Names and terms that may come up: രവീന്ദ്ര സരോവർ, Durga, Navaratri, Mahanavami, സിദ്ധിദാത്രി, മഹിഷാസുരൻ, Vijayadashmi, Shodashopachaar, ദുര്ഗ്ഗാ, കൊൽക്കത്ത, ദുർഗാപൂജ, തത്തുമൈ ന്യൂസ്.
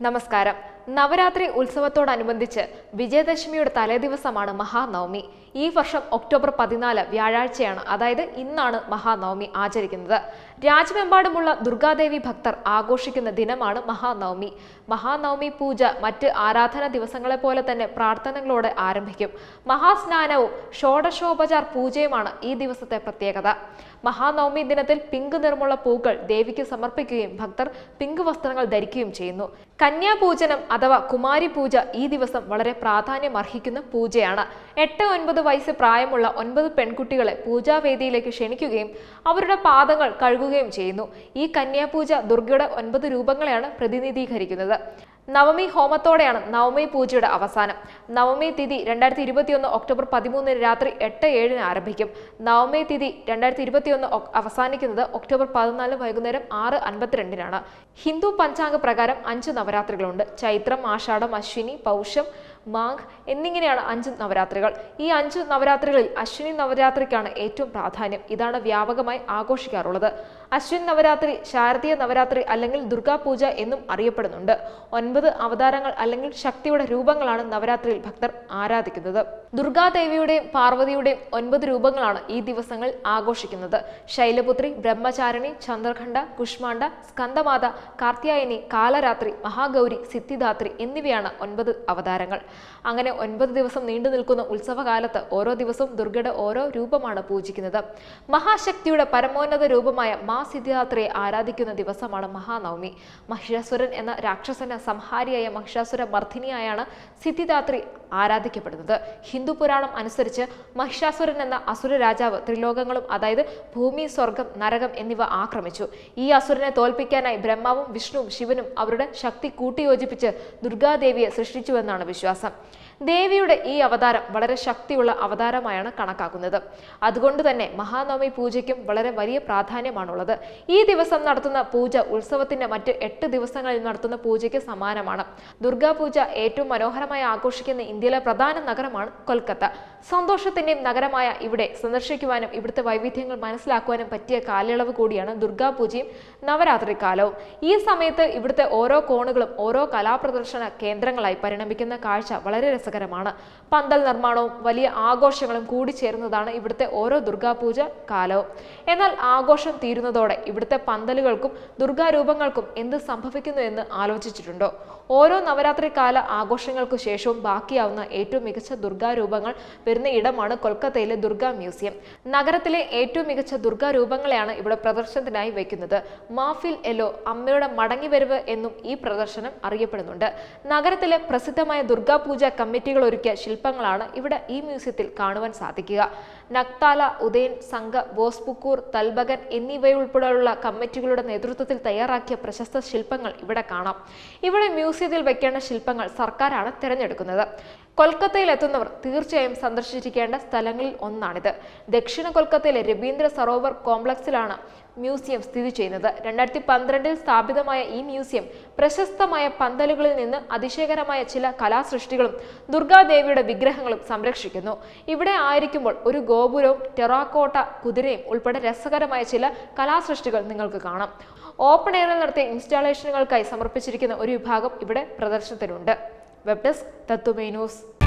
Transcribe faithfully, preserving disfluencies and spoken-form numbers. Namaskaram, Navaratri Ulsavatodanibandiche, Vijayadashmiude Taledivasamaanu Mahanavami. Ee varsham October fourteenth, Vyazhazhchayanu, Athayathu Innanu Mahanavami Aacharikkunnathu. Rajyamembadumulla Durga Devi Bhaktar Aaghoshikkuna Dinamanu Mahanavami. Mahanavami Pooja, Mattu Aaradhana Divasangale pole thanne Prarthanangalode Aarambhikkum. Mahasnanavum, Shodashopachaar Poojayumanu ee divasathe Pratyekatha. Mahanavami Dinathil Pink Niramulla Pookal Devikku Samarppikkukayum Bhaktar Pink Vastrangal Dharikkukayum Cheyyunnu. Kanya Poojanam Athava Kumari Pooja ee divasam Valare Pradhanyam Arhikkunna Poojayanu. eight nine വയസ്സ് പ്രായമുള്ള ഒൻപത് പെൺകുട്ടികളെ പൂജാവേദിയിലേക്ക് ക്ഷണിക്കുകയും അവരുടെ പാദങ്ങൾ കഴുകുകയും ചെയ്യുന്നു. ഈ കന്യാപൂജ ദുർഗയുടെ ഒൻപത് രൂപങ്ങളെയാണ് പ്രതിനിധീകരിക്കുന്നത്. നവമി ഹോമത്തോടെയാണ് നവമി പൂജയുടെ അവസാനം. നവമി തിഥി രണ്ടായിരത്തി ഇരുപത്തിയൊന്ന് ഒക്ടോബർ പതിമൂന്ന് രാത്രി എട്ട് ഏഴ് ന് ആരംഭിക്കും. നവമി തിഥി രണ്ടായിരത്തി ഇരുപത്തിയൊന്ന് അവസാനിക്കുന്നത് ഒക്ടോബർ പതിനാല് വൈകുന്നേരം ആറ് അൻപത്തിരണ്ട് നാണ്. ഹിന്ദു പഞ്ചാംഗ പ്രകാരം അഞ്ച് നവരാത്രികളുണ്ട്. ചൈത്രം, ആഷാഢം, അശ്വിനി, പൗഷം, മാഘ് എന്നിങ്ങനെയാണ് അഞ്ച് നവരാത്രികൾ. ഈ അഞ്ച് നവരാത്രികളിൽ അശ്വിനി നവരാത്രിക്കാണ് ഏറ്റവും പ്രാധാന്യം. ഇതാണ് വ്യാപകമായി ആഘോഷിക്കാറുള്ളത്. അശ്വിൻ നവരാത്രി, ശാരദീയ നവരാത്രി അല്ലെങ്കിൽ ദുർഗാപൂജ എന്നും അറിയപ്പെടുന്നുണ്ട്. ഒൻപത് അവതാരങ്ങൾ അല്ലെങ്കിൽ ശക്തിയുടെ രൂപങ്ങളാണ് നവരാത്രിയിൽ ഭക്തർ ആരാധിക്കുന്നത്. ദുർഗാദേവിയുടെയും പാർവതിയുടെയും ഒൻപത് രൂപങ്ങളാണ് ഈ ദിവസങ്ങൾ ആഘോഷിക്കുന്നത്. ശൈലപുത്രി, ബ്രഹ്മചാരിണി, ചന്ദ്രഖണ്ഡ, കുഷ്മാണ്ഡ, സ്കന്ദമാത, കാർത്യായനി, കാലരാത്രി, മഹാഗൗരി, സിദ്ധിദാത്രി എന്നിവയാണ് ഒൻപത് അവതാരങ്ങൾ. അങ്ങനെ ഒൻപത് ദിവസം നീണ്ടു നിൽക്കുന്ന ഉത്സവകാലത്ത് ഓരോ ദിവസവും ദുർഗയുടെ ഓരോ രൂപമാണ് പൂജിക്കുന്നത്. മഹാശക്തിയുടെ പരമോന്നത രൂപമായ മാ സിദ്ധിദാത്രിയെ ആരാധിക്കുന്ന ദിവസമാണ് മഹാനവമി. മഹിഷാസുരൻ എന്ന രാക്ഷസന്റെ സംഹാരിയായ മഹിഷാസുര മർദ്ദിനിയായാണ് സിദ്ധിദാത്രി ആരാധിക്കപ്പെടുന്നത്. ഹിന്ദു പുരാണം അനുസരിച്ച് മഹിഷാസുരൻ എന്ന അസുര രാജാവ് ത്രിലോകങ്ങളും അതായത് ഭൂമി, സ്വർഗം, നരകം എന്നിവ ആക്രമിച്ചു. ഈ അസുരനെ തോൽപ്പിക്കാനായി ബ്രഹ്മാവും വിഷ്ണുവും ശിവനും അവരുടെ ശക്തി കൂട്ടിയോജിപ്പിച്ച് ദുർഗാദേവിയെ സൃഷ്ടിച്ചുവെന്നാണ് വിശ്വാസം. ദേവിയുടെ ഈ അവതാരം വളരെ ശക്തിയുള്ള അവതാരമായാണ് കണക്കാക്കുന്നത്. അതുകൊണ്ട് തന്നെ മഹാനവമി പൂജയ്ക്കും വളരെ വലിയ പ്രാധാന്യമാണുള്ളത്. ഈ ദിവസം നടത്തുന്ന പൂജ ഉത്സവത്തിന്റെ മറ്റ് എട്ട് ദിവസങ്ങളിൽ നടത്തുന്ന പൂജയ്ക്ക് സമാനമാണ്. ദുർഗാപൂജ ഏറ്റവും മനോഹരമായി ആഘോഷിക്കുന്ന ഇന്ത്യയിലെ പ്രധാന നഗരമാണ് കൊൽക്കത്ത. സന്തോഷത്തിന്റെയും നഗരമായ ഇവിടെ സന്ദർശിക്കുവാനും ഇവിടുത്തെ വൈവിധ്യങ്ങൾ മനസ്സിലാക്കുവാനും പറ്റിയ കാലയളവ് കൂടിയാണ് ദുർഗാപൂജയും നവരാത്രി കാലവും. ഈ സമയത്ത് ഇവിടുത്തെ ഓരോ കോണുകളും ഓരോ കലാപ്രദർശന കേന്ദ്രങ്ങളായി പരിണമിക്കുന്ന കാഴ്ച വളരെ രസകരമാണ്. പന്തൽ നിർമ്മാണവും വലിയ ആഘോഷങ്ങളും കൂടിച്ചേരുന്നതാണ് ഇവിടുത്തെ ഓരോ ദുർഗാപൂജ കാലവും. എന്നാൽ ആഘോഷം തീരുന്നതോടെ ഇവിടുത്തെ പന്തലുകൾക്കും ദുർഗാരൂപങ്ങൾക്കും എന്ത് സംഭവിക്കുന്നു എന്ന് ആലോചിച്ചിട്ടുണ്ടോ? ഓരോ നവരാത്രി കാല ആഘോഷങ്ങൾക്കു ശേഷവും ബാക്കിയാവുന്ന ഏറ്റവും മികച്ച ദുർഗാരൂപങ്ങൾ വരുന്ന ഇടമാണ് കൊൽക്കത്തയിലെ ദുർഗാ മ്യൂസിയം. നഗരത്തിലെ ഏറ്റവും മികച്ച ദുർഗാരൂപങ്ങളെയാണ് ഇവിടെ പ്രദർശനത്തിനായി വയ്ക്കുന്നത്. മാഫിൽ എല്ലോ, അമ്മയുടെ മടങ്ങിവരവ് എന്നും ഈ പ്രദർശനം അറിയപ്പെടുന്നുണ്ട്. നഗരത്തിലെ പ്രസിദ്ധമായ ദുർഗാപൂജ കമ്മിറ്റികൾ ഒരുക്കിയ ശില്പങ്ങളാണ് ഇവിടെ ഈ മ്യൂസിയത്തിൽ കാണുവാൻ സാധിക്കുക. നക്താല, ഉദയൻ, സംഘ, ബോസ്പുക്കൂർ, തൽബഗൻ എന്നിവയുൾപ്പെടെയുള്ള കമ്മിറ്റികളുടെ നേതൃത്വത്തിൽ തയ്യാറാക്കിയ പ്രശസ്ത ശില്പങ്ങൾ ഇവിടെ കാണാം. ഇവിടെ മ്യൂസിയത്തിൽ വയ്ക്കേണ്ട ശില്പങ്ങൾ സർക്കാരാണ് തിരഞ്ഞെടുക്കുന്നത്. കൊൽക്കത്തയിൽ എത്തുന്നവർ തീർച്ചയായും സന്ദർശിക്കേണ്ട സ്ഥലങ്ങളിൽ ഒന്നാണിത്. ദക്ഷിണ കൊൽക്കത്തയിലെ രവീന്ദ്ര സരോവർ കോംപ്ലക്സിലാണ് മ്യൂസിയം സ്ഥിതി ചെയ്യുന്നത്. രണ്ടായിരത്തി പന്ത്രണ്ടിൽ സ്ഥാപിതമായ ഈ മ്യൂസിയം പ്രശസ്തമായ പന്തലുകളിൽ നിന്ന് അതിശയകരമായ ചില കലാസൃഷ്ടികളും ദുർഗാദേവിയുടെ വിഗ്രഹങ്ങളും സംരക്ഷിക്കുന്നു. ഇവിടെ ആയിരിക്കുമ്പോൾ ഒരു ഗോപുരവും ടെറാക്കോട്ട കുതിരയും ഉൾപ്പെടെ രസകരമായ ചില കലാസൃഷ്ടികൾ നിങ്ങൾക്ക് കാണാം. ഓപ്പൺ എയറിൽ നടത്തിയ ഇൻസ്റ്റാളേഷനുകൾക്കായി സമർപ്പിച്ചിരിക്കുന്ന ഒരു വിഭാഗം ഇവിടെ പ്രദർശനത്തിലുണ്ട്. വെബ് ഡെസ്ക് തത്തുമൈ ന്യൂസ്.